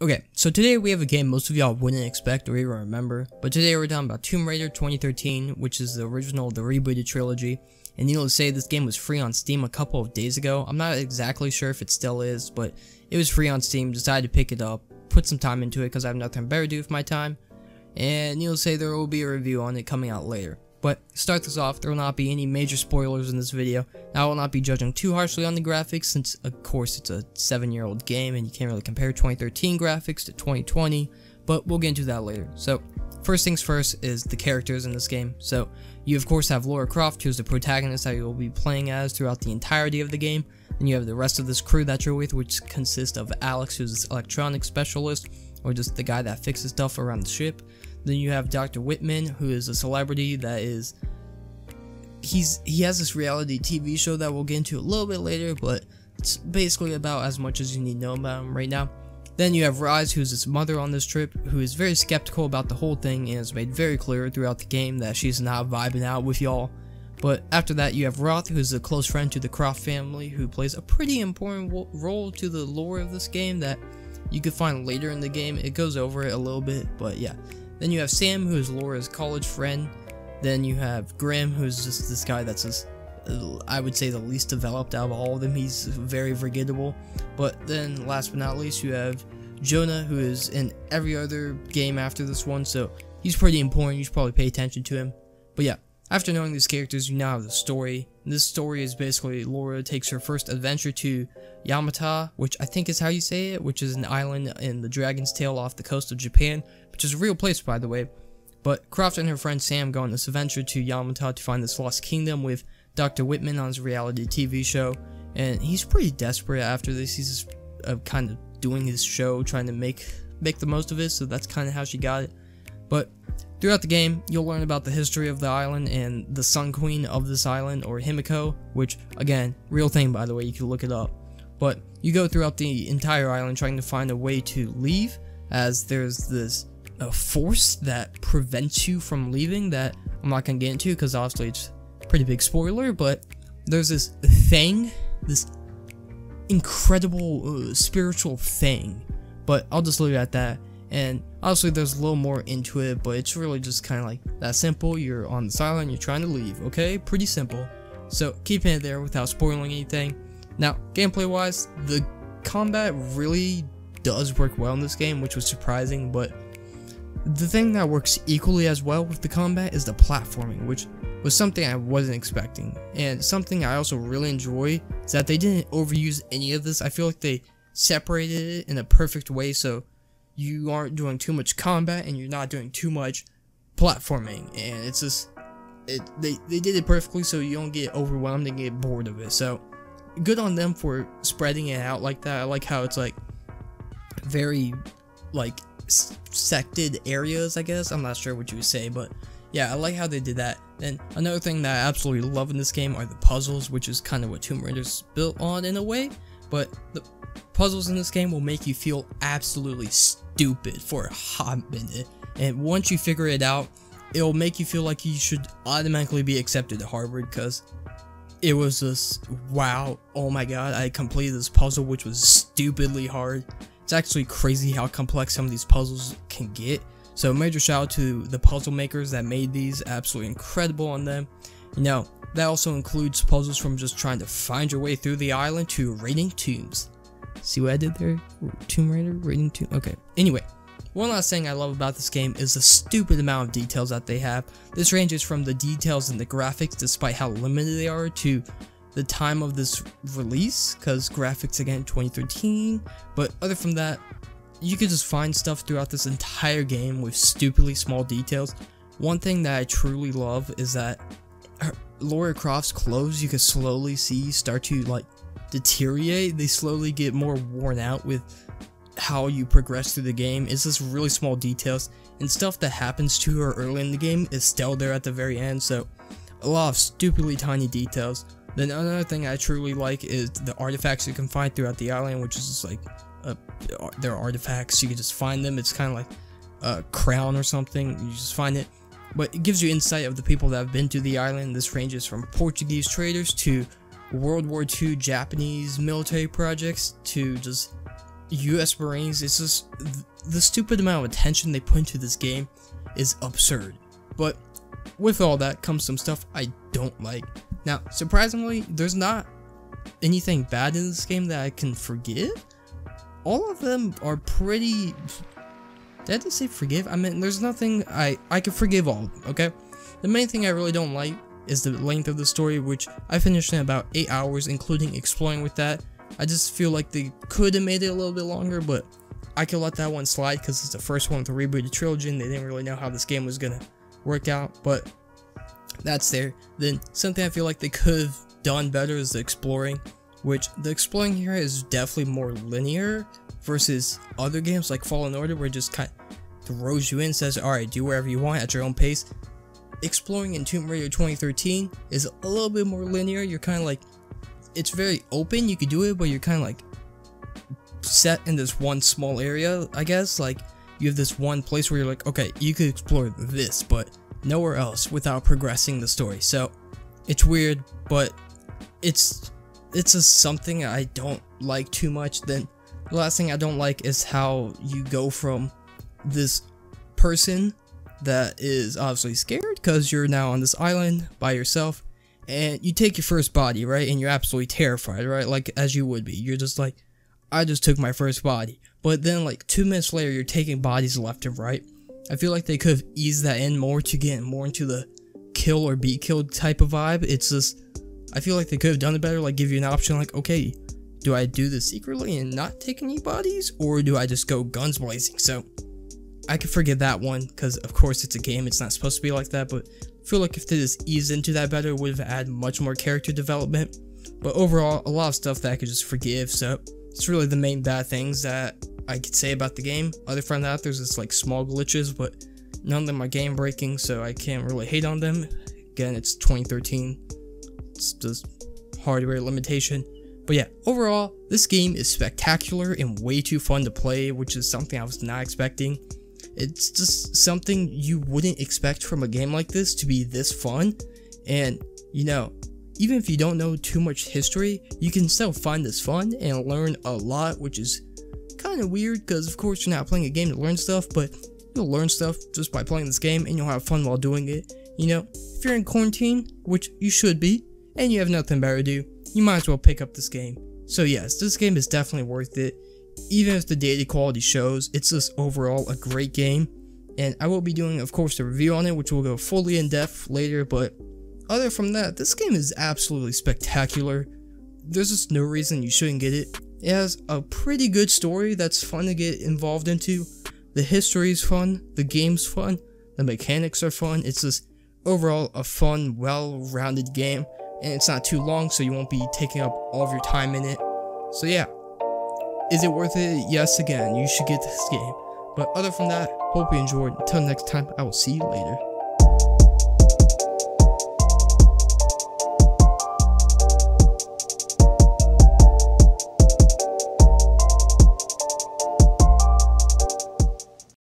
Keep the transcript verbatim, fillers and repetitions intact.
Okay, so today we have a game most of y'all wouldn't expect or even remember, but today we're talking about Tomb Raider twenty thirteen, which is the original, the rebooted trilogy, and needless to say, this game was free on Steam a couple of days ago. I'm not exactly sure if it still is, but it was free on Steam, decided to pick it up, put some time into it because I have nothing better to do with my time, and needless to say, there will be a review on it coming out later. But to start this off, there will not be any major spoilers in this video. I will not be judging too harshly on the graphics since, of course, it's a seven-year-old game and you can't really compare twenty thirteen graphics to twenty twenty, but we'll get into that later. So, first things first is the characters in this game. So, you of course have Lara Croft, who's the protagonist that you will be playing as throughout the entirety of the game. Then you have the rest of this crew that you're with, which consists of Alex, who's this electronic specialist, or just the guy that fixes stuff around the ship. Then you have Doctor Whitman, who is a celebrity that is, he's he has this reality T V show that we'll get into a little bit later, but it's basically about as much as you need to know about him right now. Then you have Rise, who's his mother on this trip, who is very skeptical about the whole thing and is made very clear throughout the game that she's not vibing out with y'all. But after that, you have Roth, who's a close friend to the Croft family, who plays a pretty important role to the lore of this game that you could find later in the game. It goes over it a little bit, but yeah. Then you have Sam, who is Laura's college friend. Then you have Graham, who's just this guy that's just, I would say, the least developed out of all of them. He's very forgettable. But then, last but not least, you have Jonah, who is in every other game after this one, so he's pretty important. You should probably pay attention to him. But yeah, after knowing these characters, you now have the story. This story is basically Laura takes her first adventure to Yamata, which I think is how you say it, which is an island in the Dragon's Tail off the coast of Japan, which is a real place, by the way. But Croft and her friend Sam go on this adventure to Yamata to find this lost kingdom with Doctor Whitman on his reality T V show, and he's pretty desperate after this. He's just, uh, kind of doing his show, trying to make make the most of it, so that's kind of how she got it. But throughout the game, you'll learn about the history of the island and the Sun Queen of this island, or Himiko, which, again, real thing, by the way, you can look it up. But you go throughout the entire island trying to find a way to leave, as there's this uh, force that prevents you from leaving that I'm not going to get into because obviously it's a pretty big spoiler, but there's this thing, this incredible uh, spiritual thing, but I'll just leave it at that. And obviously there's a little more into it, but it's really just kind of like that simple. You're on this island, you're trying to leave, okay? Pretty simple. So keeping it there without spoiling anything. Now, gameplay wise, the combat really does work well in this game, which was surprising, but the thing that works equally as well with the combat is the platforming, which was something I wasn't expecting. And something I also really enjoy is that they didn't overuse any of this. I feel like they separated it in a perfect way, so you aren't doing too much combat and you're not doing too much platforming, and it's just it they, they did it perfectly so you don't get overwhelmed and get bored of it. So good on them for spreading it out like that. I like how it's like very like sected areas, I guess. I'm not sure what you would say, but yeah, I like how they did that. And another thing that I absolutely love in this game are the puzzles, which is kind of what Tomb Raider's built on in a way, but the puzzles in this game will make you feel absolutely stupid for a hot minute, and once you figure it out, it will make you feel like you should automatically be accepted to Harvard, because it was just, wow, oh my god, I completed this puzzle which was stupidly hard. It's actually crazy how complex some of these puzzles can get, so major shout out to the puzzle makers that made these, absolutely incredible on them. You know, that also includes puzzles from just trying to find your way through the island to raiding tombs. See what I did there? Tomb Raider? Raiding tomb? Okay. Anyway, one last thing I love about this game is the stupid amount of details that they have. This ranges from the details in the graphics, despite how limited they are, to the time of this release, because graphics, again, twenty thirteen. But other from that, you could just find stuff throughout this entire game with stupidly small details. One thing that I truly love is that Lara Croft's clothes, you can slowly see start to like deteriorate. They slowly get more worn out with how you progress through the game. It's just really small details, and stuff that happens to her early in the game is still there at the very end, so a lot of stupidly tiny details. Then another thing I truly like is the artifacts you can find throughout the island, which is just like uh, there are artifacts, you can just find them. It's kind of like a crown or something, you just find it. But it gives you insight of the people that have been to the island. This ranges from Portuguese traders to World War Two Japanese military projects to just U S Marines, it's just, th the stupid amount of attention they put into this game is absurd. But with all that comes some stuff I don't like. Now, surprisingly, there's not anything bad in this game that I can forgive. All of them are pretty... Did I just say forgive? I mean, there's nothing I... I can forgive all of them, okay? The main thing I really don't like is the length of the story, which I finished in about eight hours, including exploring with that. I just feel like they could have made it a little bit longer, but I could let that one slide because it's the first one with the rebooted trilogy and they didn't really know how this game was gonna work out, but that's there. Then something I feel like they could have done better is the exploring, which the exploring here is definitely more linear versus other games like Fallen Order, where it just kind of throws you in and says, alright, do whatever you want at your own pace. Exploring in Tomb Raider twenty thirteen is a little bit more linear. You're kind of like, it's very open, you could do it, but you're kind of like set in this one small area, I guess. Like, you have this one place where you're like, okay, you could explore this, but nowhere else without progressing the story. So it's weird, but it's it's just something I don't like too much. Then the last thing I don't like is how you go from this person that is obviously scared because you're now on this island by yourself, and you take your first body, right, and you're absolutely terrified, right, like as you would be. You're just like, I just took my first body. But then like two minutes later, you're taking bodies left and right. I feel like they could have eased that in more to get more into the kill or be killed type of vibe. It's just, I feel like they could have done it better, like give you an option like, okay, do I do this secretly and not take any bodies, or do I just go guns blazing? So I could forgive that one because of course it's a game, it's not supposed to be like that, but I feel like if they just eased into that better, it would have added much more character development. But overall, a lot of stuff that I could just forgive, so it's really the main bad things that I could say about the game. Other than that, there's just like small glitches, but none of them are game breaking, so I can't really hate on them. Again, it's twenty thirteen, it's just hardware limitation. But yeah, overall, this game is spectacular and way too fun to play, which is something I was not expecting. It's just something you wouldn't expect from a game like this to be this fun. And you know, even if you don't know too much history, you can still find this fun and learn a lot, which is kind of weird because of course you're not playing a game to learn stuff, but you'll learn stuff just by playing this game and you'll have fun while doing it. You know, if you're in quarantine, which you should be, and you have nothing better to do, you might as well pick up this game. So yes, this game is definitely worth it. Even if the data quality shows, it's just overall a great game, and I will be doing of course a review on it, which will go fully in depth later. But other from that, this game is absolutely spectacular. There's just no reason you shouldn't get it. It has a pretty good story that's fun to get involved into. The history is fun, the game's fun, the mechanics are fun. It's just overall a fun, well-rounded game, and it's not too long, so you won't be taking up all of your time in it. So yeah, is it worth it? Yes, again, you should get this game. But other than that, hope you enjoyed. Until next time, I will see you later.